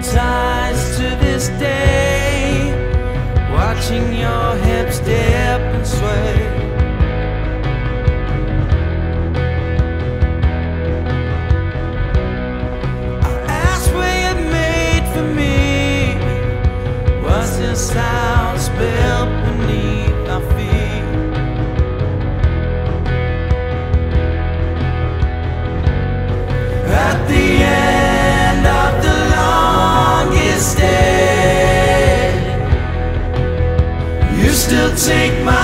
hypnotized to this day, watching your hips dip and sway. Sounds built beneath our feet. At the end of the longest day, you still take my